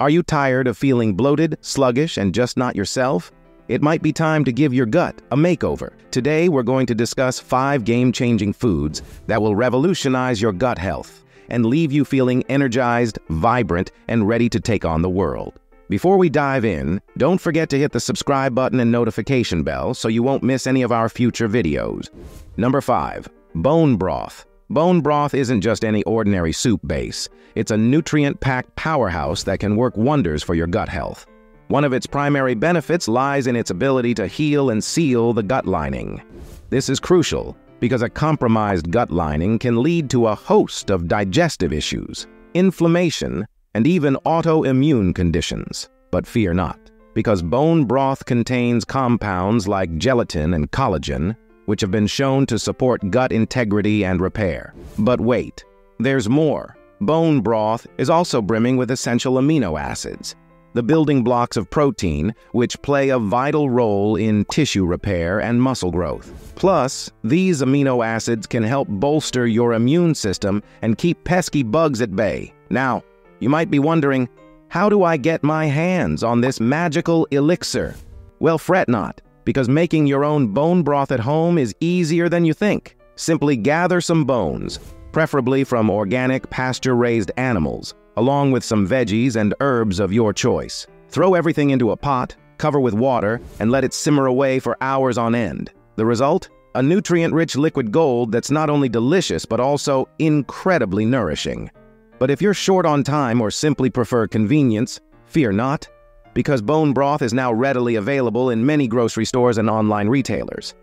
Are you tired of feeling bloated, sluggish, and just not yourself? It might be time to give your gut a makeover. Today, we're going to discuss 5 game-changing foods that will revolutionize your gut health and leave you feeling energized, vibrant, and ready to take on the world. Before we dive in, don't forget to hit the subscribe button and notification bell so you won't miss any of our future videos. Number 5. Bone broth. Bone broth isn't just any ordinary soup base. It's a nutrient-packed powerhouse that can work wonders for your gut health. One of its primary benefits lies in its ability to heal and seal the gut lining. This is crucial because a compromised gut lining can lead to a host of digestive issues, inflammation, and even autoimmune conditions. But fear not, because bone broth contains compounds like gelatin and collagen, which have been shown to support gut integrity and repair. But wait, there's more. Bone broth is also brimming with essential amino acids, the building blocks of protein, which play a vital role in tissue repair and muscle growth. Plus, these amino acids can help bolster your immune system and keep pesky bugs at bay. Now, you might be wondering, how do I get my hands on this magical elixir? Well, fret not, because making your own bone broth at home is easier than you think. Simply gather some bones, preferably from organic pasture-raised animals, along with some veggies and herbs of your choice. Throw everything into a pot, cover with water, and let it simmer away for hours on end. The result? A nutrient-rich liquid gold that's not only delicious but also incredibly nourishing. But if you're short on time or simply prefer convenience, fear not, because bone broth is now readily available in many grocery stores and online retailers.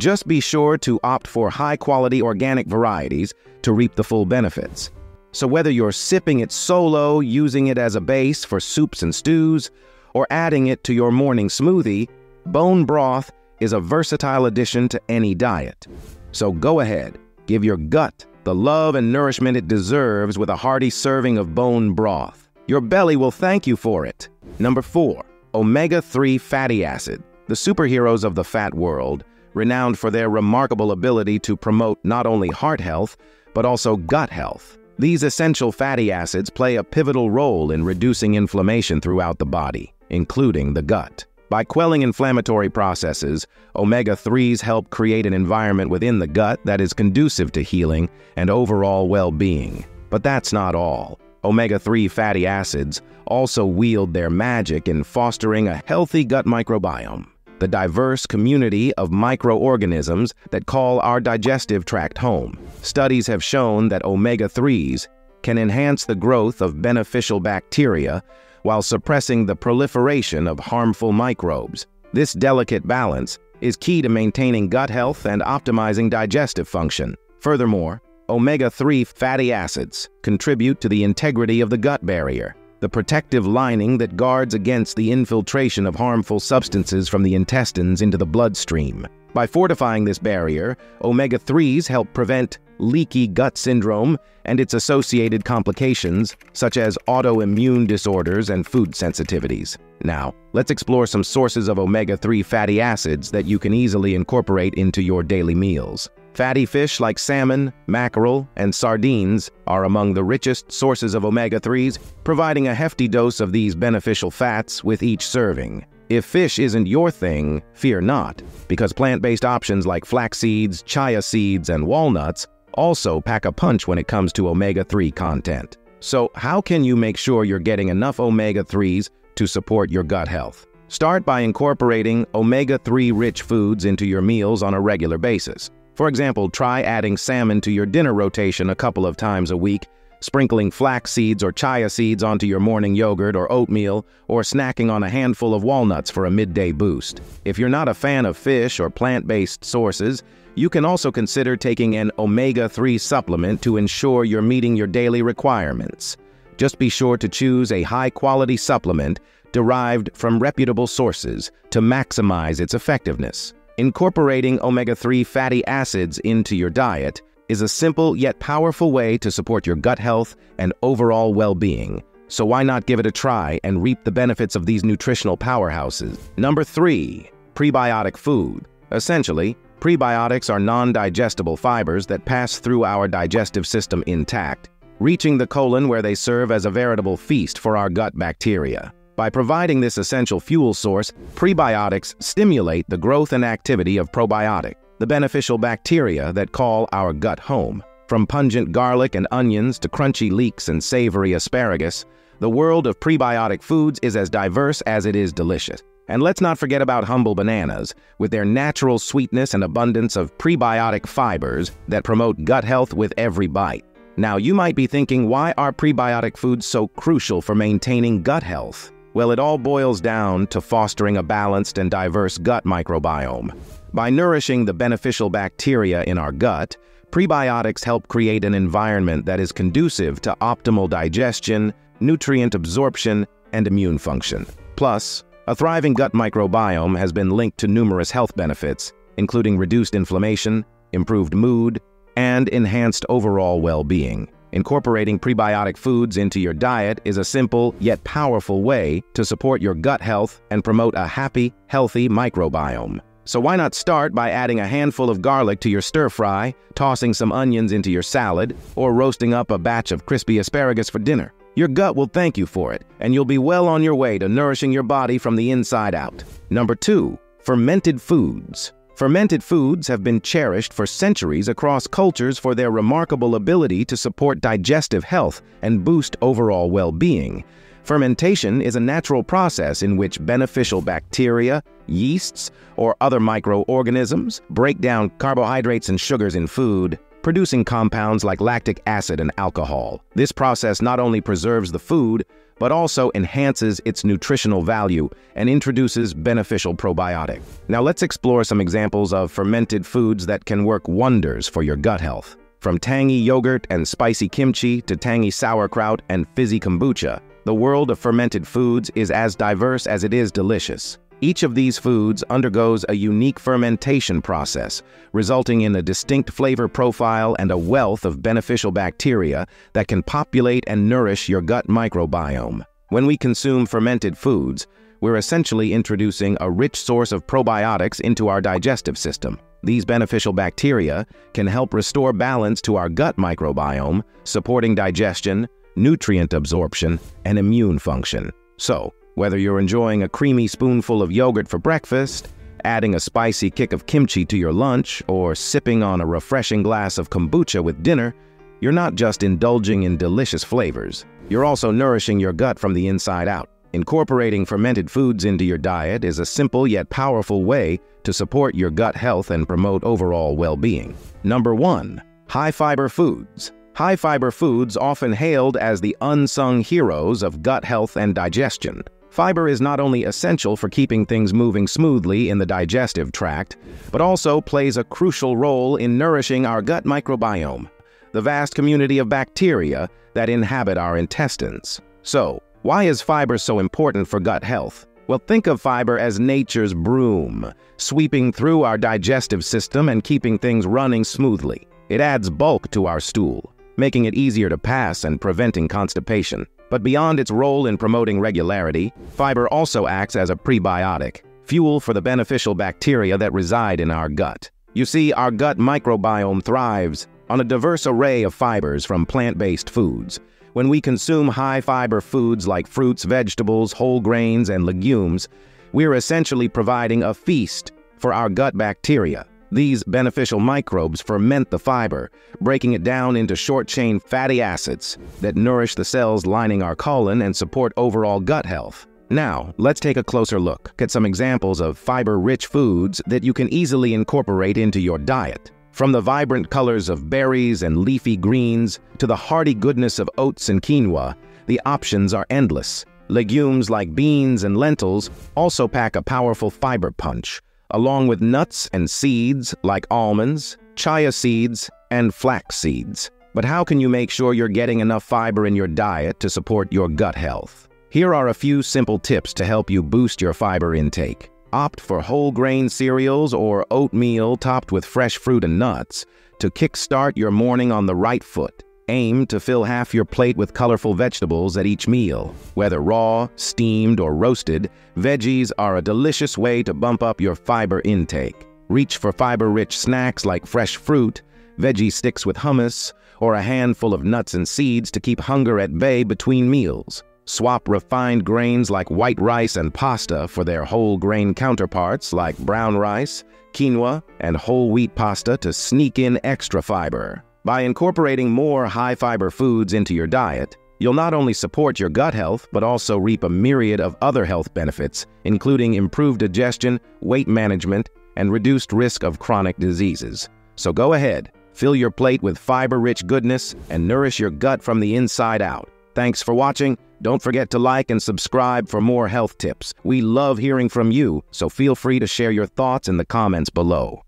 Just be sure to opt for high-quality organic varieties to reap the full benefits. So whether you're sipping it solo, using it as a base for soups and stews, or adding it to your morning smoothie, bone broth is a versatile addition to any diet. So go ahead, give your gut the love and nourishment it deserves with a hearty serving of bone broth. Your belly will thank you for it. Number 4. Omega-3 fatty acid. The superheroes of the fat world, renowned for their remarkable ability to promote not only heart health, but also gut health. These essential fatty acids play a pivotal role in reducing inflammation throughout the body, including the gut. By quelling inflammatory processes, omega-3s help create an environment within the gut that is conducive to healing and overall well-being. But that's not all. Omega-3 fatty acids also wield their magic in fostering a healthy gut microbiome, the diverse community of microorganisms that call our digestive tract home. Studies have shown that omega-3s can enhance the growth of beneficial bacteria while suppressing the proliferation of harmful microbes. This delicate balance is key to maintaining gut health and optimizing digestive function. Furthermore, omega-3 fatty acids contribute to the integrity of the gut barrier, the protective lining that guards against the infiltration of harmful substances from the intestines into the bloodstream. By fortifying this barrier, omega-3s help prevent leaky gut syndrome and its associated complications, such as autoimmune disorders and food sensitivities. Now, let's explore some sources of omega-3 fatty acids that you can easily incorporate into your daily meals. Fatty fish like salmon, mackerel, and sardines are among the richest sources of omega-3s, providing a hefty dose of these beneficial fats with each serving. If fish isn't your thing, fear not, because plant-based options like flax seeds, chia seeds, and walnuts also pack a punch when it comes to omega-3 content. So how can you make sure you're getting enough omega-3s to support your gut health? Start by incorporating omega-3-rich foods into your meals on a regular basis. For example, try adding salmon to your dinner rotation a couple of times a week, sprinkling flax seeds or chia seeds onto your morning yogurt or oatmeal, or snacking on a handful of walnuts for a midday boost. If you're not a fan of fish or plant-based sources, you can also consider taking an omega-3 supplement to ensure you're meeting your daily requirements. Just be sure to choose a high-quality supplement derived from reputable sources to maximize its effectiveness. Incorporating omega-3 fatty acids into your diet is a simple yet powerful way to support your gut health and overall well-being. So why not give it a try and reap the benefits of these nutritional powerhouses? Number 3. Prebiotic food. Essentially, prebiotics are non-digestible fibers that pass through our digestive system intact, reaching the colon where they serve as a veritable feast for our gut bacteria. By providing this essential fuel source, prebiotics stimulate the growth and activity of probiotics, the beneficial bacteria that call our gut home. From pungent garlic and onions to crunchy leeks and savory asparagus, the world of prebiotic foods is as diverse as it is delicious. And let's not forget about humble bananas, with their natural sweetness and abundance of prebiotic fibers that promote gut health with every bite. Now, you might be thinking, why are prebiotic foods so crucial for maintaining gut health? Well, it all boils down to fostering a balanced and diverse gut microbiome. By nourishing the beneficial bacteria in our gut, prebiotics help create an environment that is conducive to optimal digestion, nutrient absorption, and immune function. Plus, a thriving gut microbiome has been linked to numerous health benefits, including reduced inflammation, improved mood, and enhanced overall well-being. Incorporating prebiotic foods into your diet is a simple yet powerful way to support your gut health and promote a happy, healthy microbiome. So why not start by adding a handful of garlic to your stir-fry, tossing some onions into your salad, or roasting up a batch of crispy asparagus for dinner? Your gut will thank you for it, and you'll be well on your way to nourishing your body from the inside out. Number 2, fermented foods. Fermented foods have been cherished for centuries across cultures for their remarkable ability to support digestive health and boost overall well-being. Fermentation is a natural process in which beneficial bacteria, yeasts, or other microorganisms break down carbohydrates and sugars in food, producing compounds like lactic acid and alcohol. This process not only preserves the food, but also enhances its nutritional value and introduces beneficial probiotics. Now let's explore some examples of fermented foods that can work wonders for your gut health. From tangy yogurt and spicy kimchi to tangy sauerkraut and fizzy kombucha, the world of fermented foods is as diverse as it is delicious. Each of these foods undergoes a unique fermentation process, resulting in a distinct flavor profile and a wealth of beneficial bacteria that can populate and nourish your gut microbiome. When we consume fermented foods, we're essentially introducing a rich source of probiotics into our digestive system. These beneficial bacteria can help restore balance to our gut microbiome, supporting digestion, nutrient absorption, and immune function. So, whether you're enjoying a creamy spoonful of yogurt for breakfast, adding a spicy kick of kimchi to your lunch, or sipping on a refreshing glass of kombucha with dinner, you're not just indulging in delicious flavors, you're also nourishing your gut from the inside out. Incorporating fermented foods into your diet is a simple yet powerful way to support your gut health and promote overall well-being. Number 1, high-fiber foods. High-fiber foods, often hailed as the unsung heroes of gut health and digestion. Fiber is not only essential for keeping things moving smoothly in the digestive tract, but also plays a crucial role in nourishing our gut microbiome, the vast community of bacteria that inhabit our intestines. So, why is fiber so important for gut health? Well, think of fiber as nature's broom, sweeping through our digestive system and keeping things running smoothly. It adds bulk to our stool, making it easier to pass and preventing constipation. But beyond its role in promoting regularity, fiber also acts as a prebiotic, fuel for the beneficial bacteria that reside in our gut. You see, our gut microbiome thrives on a diverse array of fibers from plant-based foods. When we consume high-fiber foods like fruits, vegetables, whole grains, and legumes, we're essentially providing a feast for our gut bacteria. These beneficial microbes ferment the fiber, breaking it down into short-chain fatty acids that nourish the cells lining our colon and support overall gut health. Now, let's take a closer look at some examples of fiber-rich foods that you can easily incorporate into your diet. From the vibrant colors of berries and leafy greens to the hearty goodness of oats and quinoa, the options are endless. Legumes like beans and lentils also pack a powerful fiber punch, along with nuts and seeds like almonds, chia seeds, and flax seeds. But how can you make sure you're getting enough fiber in your diet to support your gut health? Here are a few simple tips to help you boost your fiber intake. Opt for whole grain cereals or oatmeal topped with fresh fruit and nuts to kickstart your morning on the right foot. Aim to fill half your plate with colorful vegetables at each meal. Whether raw, steamed, or roasted, veggies are a delicious way to bump up your fiber intake. Reach for fiber-rich snacks like fresh fruit, veggie sticks with hummus, or a handful of nuts and seeds to keep hunger at bay between meals. Swap refined grains like white rice and pasta for their whole grain counterparts like brown rice, quinoa, and whole wheat pasta to sneak in extra fiber. By incorporating more high-fiber foods into your diet, you'll not only support your gut health, but also reap a myriad of other health benefits, including improved digestion, weight management, and reduced risk of chronic diseases. So go ahead, fill your plate with fiber-rich goodness and nourish your gut from the inside out. Thanks for watching. Don't forget to like and subscribe for more health tips. We love hearing from you, so feel free to share your thoughts in the comments below.